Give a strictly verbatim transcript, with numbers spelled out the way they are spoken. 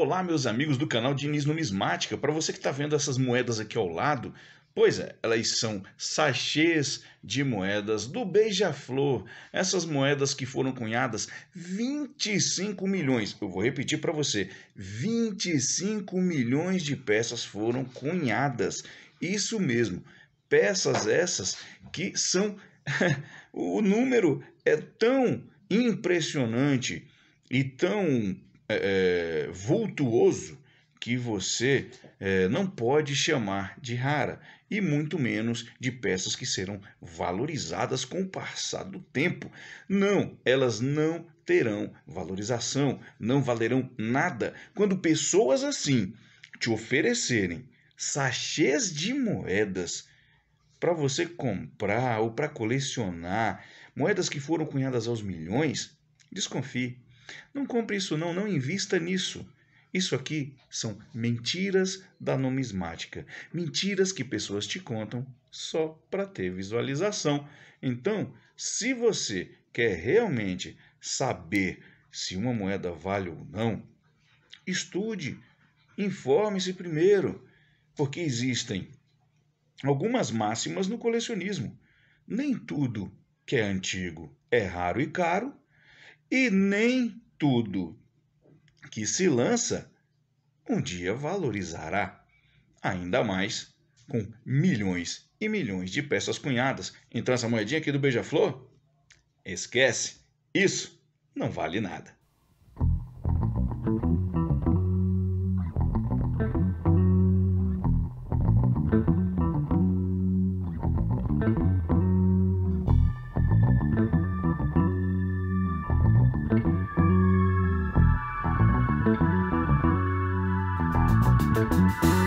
Olá, meus amigos do canal Diniz Numismática. Para você que está vendo essas moedas aqui ao lado, pois é, elas são sachês de moedas do Beija-Flor. Essas moedas que foram cunhadas vinte e cinco milhões, eu vou repetir para você, vinte e cinco milhões de peças foram cunhadas. Isso mesmo, peças essas que são... o número é tão impressionante e tão... É, vultuoso que você é, não pode chamar de rara e muito menos de peças que serão valorizadas com o passar do tempo. Não, elas não terão valorização, não valerão nada. Quando pessoas assim te oferecerem sachês de moedas para você comprar ou para colecionar, moedas que foram cunhadas aos milhões, desconfie. Não compre isso não, não invista nisso. Isso aqui são mentiras da numismática. Mentiras que pessoas te contam só para ter visualização. Então, se você quer realmente saber se uma moeda vale ou não, estude, informe-se primeiro, porque existem algumas máximas no colecionismo. Nem tudo que é antigo é raro e caro, e nem tudo que se lança um dia valorizará, ainda mais com milhões e milhões de peças cunhadas. Então essa moedinha aqui do Beija-Flor, esquece, isso não vale nada. We'll be right back.